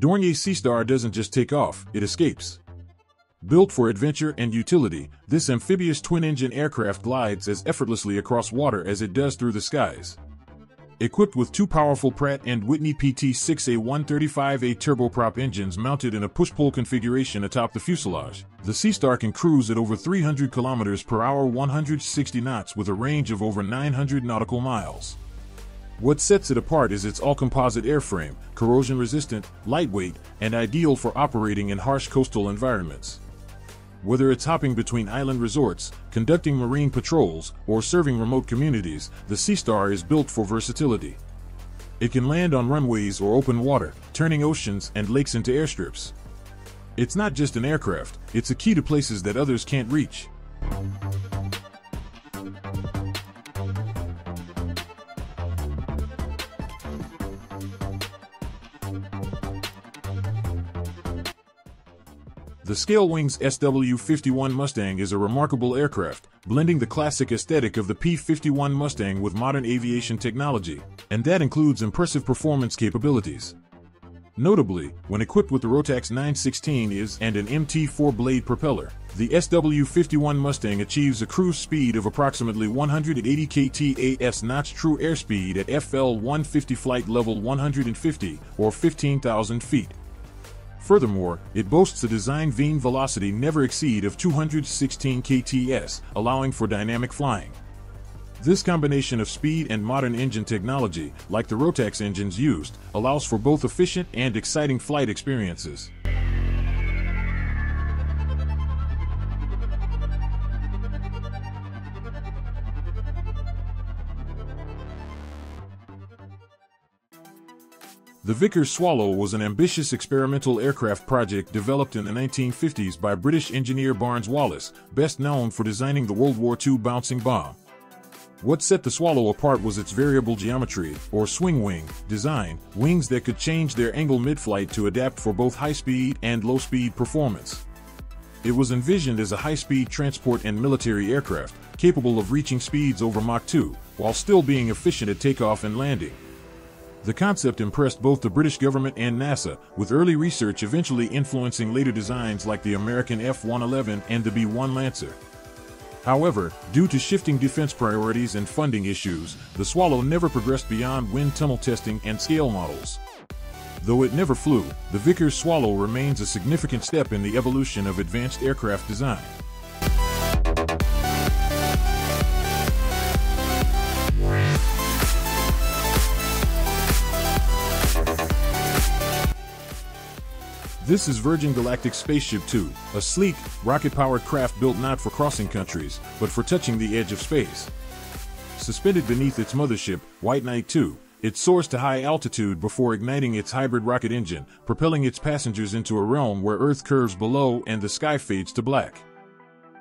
Dornier Seastar doesn't just take off, it escapes. Built for adventure and utility, this amphibious twin-engine aircraft glides as effortlessly across water as it does through the skies. Equipped with two powerful Pratt & Whitney PT6A135A turboprop engines mounted in a push-pull configuration atop the fuselage, the Seastar can cruise at over 300 km per hour 160 knots with a range of over 900 nautical miles. What sets it apart is its all-composite airframe, corrosion-resistant, lightweight, and ideal for operating in harsh coastal environments. Whether it's hopping between island resorts, conducting marine patrols, or serving remote communities, the Seastar is built for versatility. It can land on runways or open water, turning oceans and lakes into airstrips. It's not just an aircraft, it's a key to places that others can't reach. The Scale Wings SW-51 Mustang is a remarkable aircraft, blending the classic aesthetic of the P-51 Mustang with modern aviation technology, and that includes impressive performance capabilities. Notably, when equipped with the Rotax 916 is and an MT-4 blade propeller, the SW-51 Mustang achieves a cruise speed of approximately 180 ktas knots, true airspeed at FL-150 flight level 150, or 15,000 feet. Furthermore, it boasts a design vane velocity never exceed of 216 kts, allowing for dynamic flying. This combination of speed and modern engine technology, like the Rotax engines used, allows for both efficient and exciting flight experiences. The Vickers Swallow was an ambitious experimental aircraft project developed in the 1950s by British engineer Barnes Wallis, best known for designing the World War II bouncing bomb. What set the Swallow apart was its variable geometry, or swing wing, design, wings that could change their angle mid-flight to adapt for both high-speed and low-speed performance. It was envisioned as a high-speed transport and military aircraft, capable of reaching speeds over Mach 2, while still being efficient at takeoff and landing. The concept impressed both the British government and NASA, with early research eventually influencing later designs like the American F-111 and the B-1 Lancer. However, due to shifting defense priorities and funding issues, the Swallow never progressed beyond wind tunnel testing and scale models. Though it never flew, the Vickers Swallow remains a significant step in the evolution of advanced aircraft design. This is Virgin Galactic Spaceship 2, a sleek, rocket-powered craft built not for crossing countries, but for touching the edge of space. Suspended beneath its mothership, White Knight Two, it soars to high altitude before igniting its hybrid rocket engine, propelling its passengers into a realm where Earth curves below and the sky fades to black.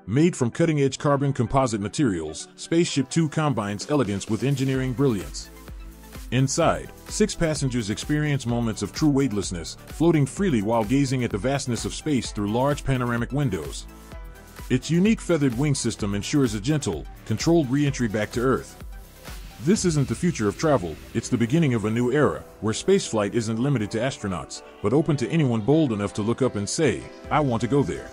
Made from cutting-edge carbon composite materials, Spaceship 2 combines elegance with engineering brilliance. Inside, 6 passengers experience moments of true weightlessness, floating freely while gazing at the vastness of space through large panoramic windows. Its unique feathered wing system ensures a gentle, controlled re-entry back to Earth. This isn't the future of travel, it's the beginning of a new era, where spaceflight isn't limited to astronauts, but open to anyone bold enough to look up and say, "I want to go there."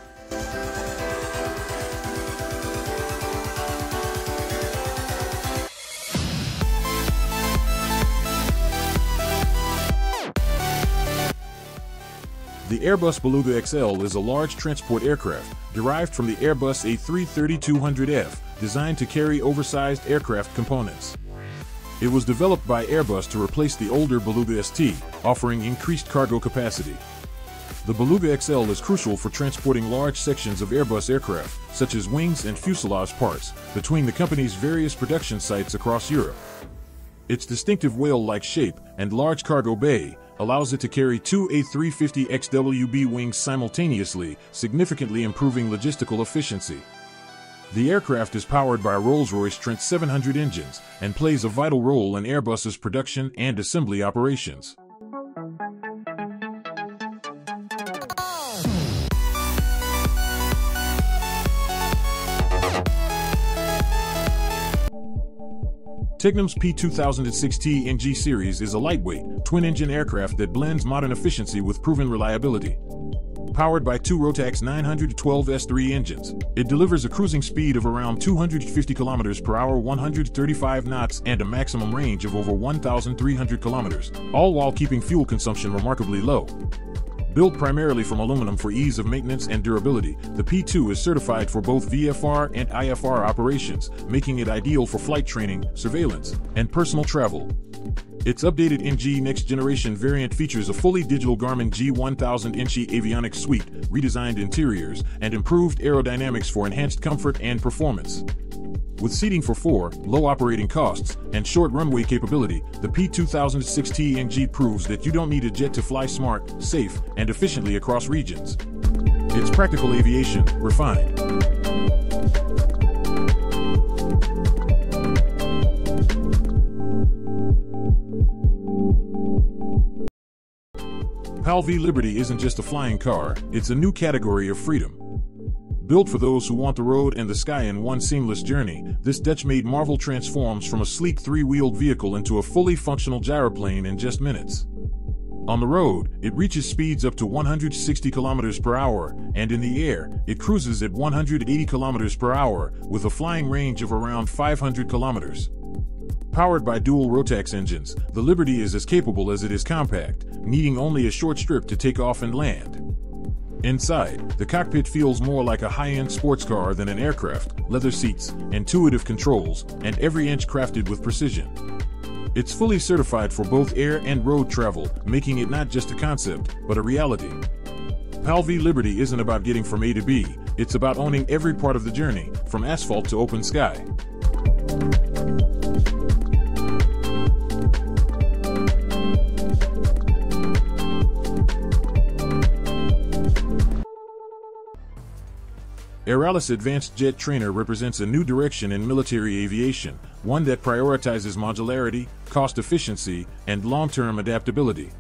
The Airbus Beluga XL is a large transport aircraft, derived from the Airbus A330-200F, designed to carry oversized aircraft components. It was developed by Airbus to replace the older Beluga ST, offering increased cargo capacity. The Beluga XL is crucial for transporting large sections of Airbus aircraft, such as wings and fuselage parts, between the company's various production sites across Europe. Its distinctive whale-like shape and large cargo bay allows it to carry 2 A350XWB wings simultaneously, significantly improving logistical efficiency. The aircraft is powered by Rolls-Royce Trent 700 engines and plays a vital role in Airbus's production and assembly operations. Tecnam's P2006T NG series is a lightweight, twin-engine aircraft that blends modern efficiency with proven reliability. Powered by two Rotax 912 S3 engines, it delivers a cruising speed of around 250 km per hour, 135 knots, and a maximum range of over 1,300 km, all while keeping fuel consumption remarkably low. Built primarily from aluminum for ease of maintenance and durability, the P2 is certified for both VFR and IFR operations, making it ideal for flight training, surveillance, and personal travel. Its updated NG Next Generation variant features a fully digital Garmin G1000 NG avionics suite, redesigned interiors, and improved aerodynamics for enhanced comfort and performance. With seating for four, low operating costs, and short runway capability, the P2006T NG proves that you don't need a jet to fly smart, safe, and efficiently across regions. It's practical aviation, refined. Pal-V Liberty isn't just a flying car, it's a new category of freedom. Built for those who want the road and the sky in one seamless journey, this Dutch-made marvel transforms from a sleek three-wheeled vehicle into a fully functional gyroplane in just minutes. On the road, it reaches speeds up to 160 km per hour, and in the air, it cruises at 180 km per hour, with a flying range of around 500 km. Powered by dual Rotax engines, the Liberty is as capable as it is compact, needing only a short strip to take off and land. Inside, the cockpit feels more like a high-end sports car than an aircraft, leather seats, intuitive controls, and every inch crafted with precision. It's fully certified for both air and road travel, making it not just a concept, but a reality. Pal-V Liberty isn't about getting from A to B, it's about owning every part of the journey, from asphalt to open sky. Aeralis Advanced Jet Trainer represents a new direction in military aviation, one that prioritizes modularity, cost efficiency, and long-term adaptability.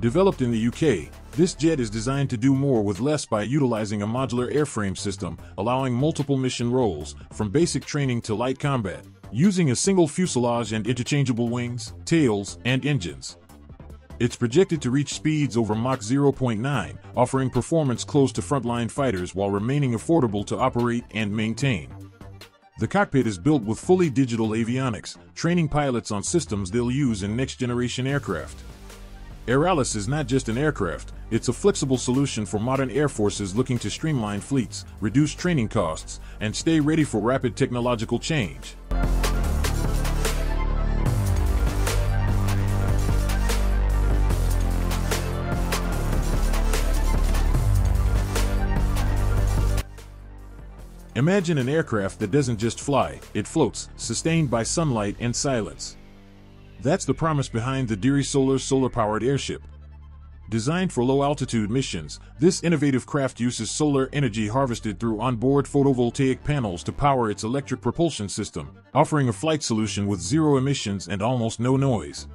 Developed in the UK, this jet is designed to do more with less by utilizing a modular airframe system, allowing multiple mission roles, from basic training to light combat, using a single fuselage and interchangeable wings, tails, and engines. It's projected to reach speeds over Mach 0.9, offering performance close to frontline fighters while remaining affordable to operate and maintain. The cockpit is built with fully digital avionics, training pilots on systems they'll use in next-generation aircraft. Aeralis is not just an aircraft, it's a flexible solution for modern air forces looking to streamline fleets, reduce training costs, and stay ready for rapid technological change. Imagine an aircraft that doesn't just fly, it floats, sustained by sunlight and silence. That's the promise behind the DIRISOLAR Solar-Powered Airship. Designed for low-altitude missions, this innovative craft uses solar energy harvested through onboard photovoltaic panels to power its electric propulsion system, offering a flight solution with zero emissions and almost no noise.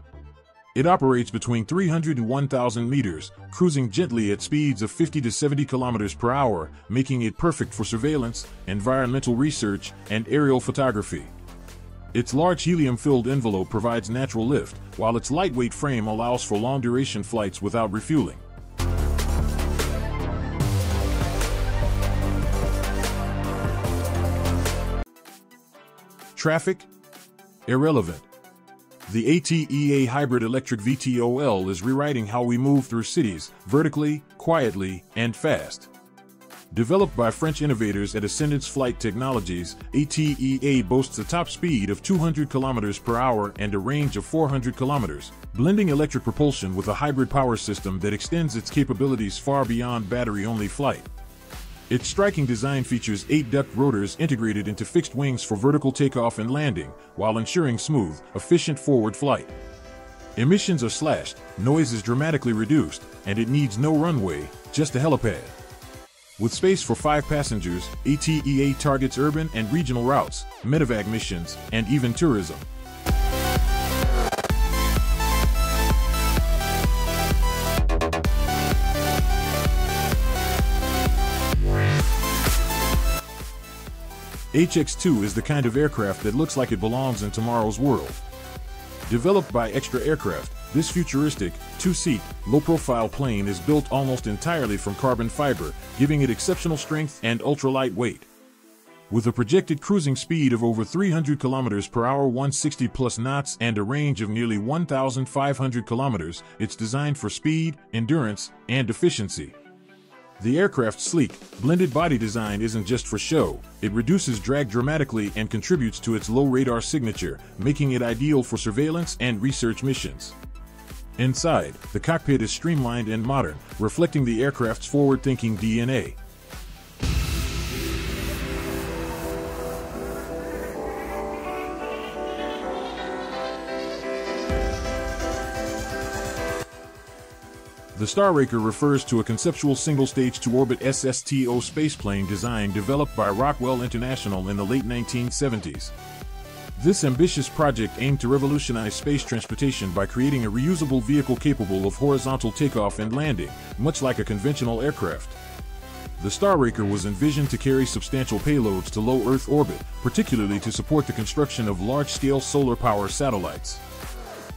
It operates between 300 and 1,000 meters, cruising gently at speeds of 50 to 70 kilometers per hour, making it perfect for surveillance, environmental research, and aerial photography. Its large helium-filled envelope provides natural lift, while its lightweight frame allows for long-duration flights without refueling. Traffic? Irrelevant. The ATEA hybrid electric VTOL is rewriting how we move through cities, vertically, quietly, and fast. Developed by French innovators at Ascendance Flight Technologies, ATEA boasts a top speed of 200 km per hour and a range of 400 km, blending electric propulsion with a hybrid power system that extends its capabilities far beyond battery-only flight. Its striking design features 8 duct rotors integrated into fixed wings for vertical takeoff and landing, while ensuring smooth, efficient forward flight. Emissions are slashed, noise is dramatically reduced, and it needs no runway, just a helipad. With space for 5 passengers, ATEA targets urban and regional routes, medevac missions, and even tourism. HX2 is the kind of aircraft that looks like it belongs in tomorrow's world. Developed by Extra Aircraft, this futuristic, two-seat, low-profile plane is built almost entirely from carbon fiber, giving it exceptional strength and ultra-light weight. With a projected cruising speed of over 300 km per hour 160 plus knots and a range of nearly 1,500 km, it's designed for speed, endurance, and efficiency. The aircraft's sleek, blended body design isn't just for show, it reduces drag dramatically and contributes to its low radar signature, making it ideal for surveillance and research missions. Inside, the cockpit is streamlined and modern, reflecting the aircraft's forward-thinking DNA. The Star Raker refers to a conceptual single-stage to-orbit SSTO spaceplane design developed by Rockwell International in the late 1970s. This ambitious project aimed to revolutionize space transportation by creating a reusable vehicle capable of horizontal takeoff and landing, much like a conventional aircraft. The Star Raker was envisioned to carry substantial payloads to low Earth orbit, particularly to support the construction of large-scale solar power satellites.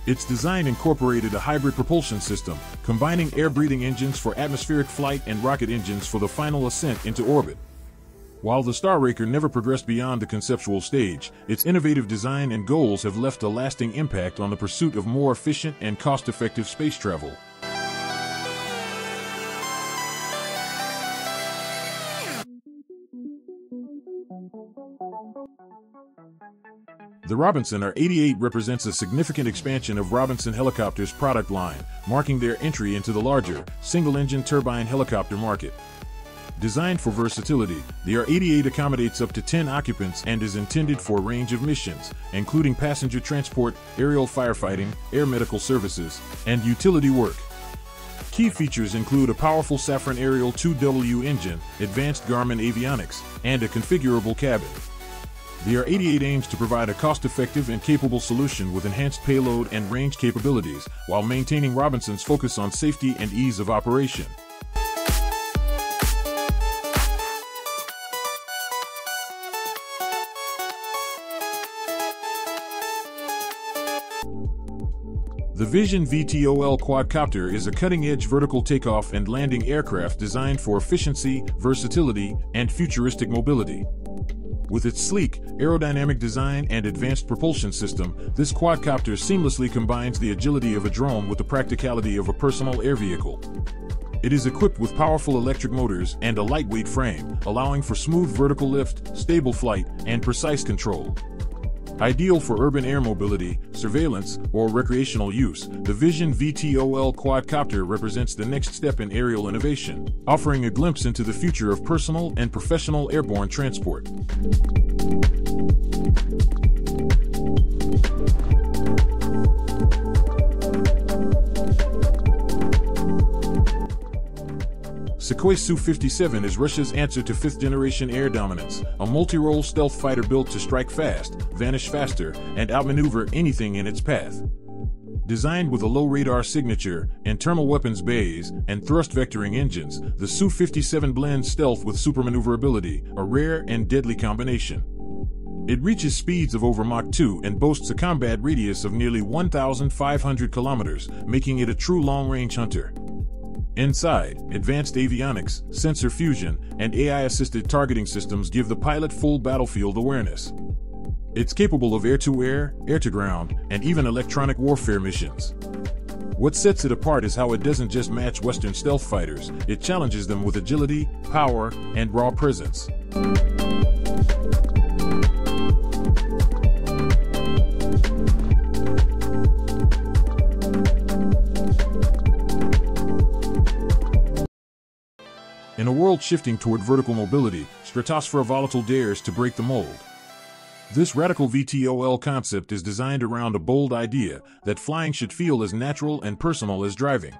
Its design incorporated a hybrid propulsion system, combining air-breathing engines for atmospheric flight and rocket engines for the final ascent into orbit. While the Star Raker never progressed beyond the conceptual stage, its innovative design and goals have left a lasting impact on the pursuit of more efficient and cost-effective space travel. The Robinson R88 represents a significant expansion of Robinson Helicopters' product line, marking their entry into the larger, single-engine turbine helicopter market. Designed for versatility, the R88 accommodates up to 10 occupants and is intended for a range of missions, including passenger transport, aerial firefighting, air medical services, and utility work. Key features include a powerful Safran Ariel 2W engine, advanced Garmin avionics, and a configurable cabin. The R88 aims to provide a cost-effective and capable solution with enhanced payload and range capabilities, while maintaining Robinson's focus on safety and ease of operation. The Vision VTOL quadcopter is a cutting-edge vertical takeoff and landing aircraft designed for efficiency, versatility, and futuristic mobility. With its sleek, aerodynamic design and advanced propulsion system, this quadcopter seamlessly combines the agility of a drone with the practicality of a personal air vehicle. It is equipped with powerful electric motors and a lightweight frame, allowing for smooth vertical lift, stable flight, and precise control. Ideal for urban air mobility, surveillance, or recreational use, the Vision VTOL quadcopter represents the next step in aerial innovation, offering a glimpse into the future of personal and professional airborne transport. Sukhoi Su-57 is Russia's answer to fifth-generation air dominance, a multi-role stealth fighter built to strike fast, vanish faster, and outmaneuver anything in its path. Designed with a low radar signature, internal weapons bays, and thrust vectoring engines, the Su-57 blends stealth with supermaneuverability, a rare and deadly combination. It reaches speeds of over Mach 2 and boasts a combat radius of nearly 1,500 kilometers, making it a true long-range hunter. Inside, advanced avionics, sensor fusion, and AI-assisted targeting systems give the pilot full battlefield awareness. It's capable of air-to-air, air-to-ground, and even electronic warfare missions. What sets it apart is how it doesn't just match Western stealth fighters, it challenges them with agility, power, and raw presence. In a world shifting toward vertical mobility, Stratosfera Volatile dares to break the mold. This radical VTOL concept is designed around a bold idea that flying should feel as natural and personal as driving.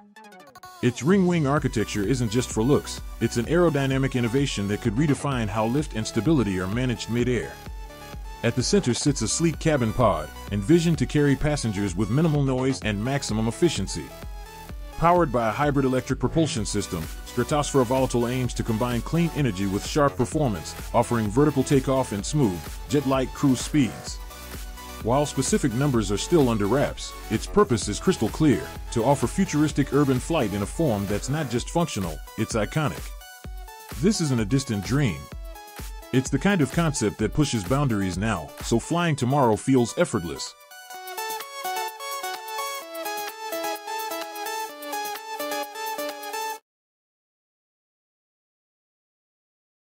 Its ring-wing architecture isn't just for looks, it's an aerodynamic innovation that could redefine how lift and stability are managed mid-air. At the center sits a sleek cabin pod, envisioned to carry passengers with minimal noise and maximum efficiency. Powered by a hybrid electric propulsion system, Stratosfera Volatile aims to combine clean energy with sharp performance, offering vertical takeoff and smooth, jet-like cruise speeds. While specific numbers are still under wraps, its purpose is crystal clear: to offer futuristic urban flight in a form that's not just functional, it's iconic. This isn't a distant dream. It's the kind of concept that pushes boundaries now, so flying tomorrow feels effortless.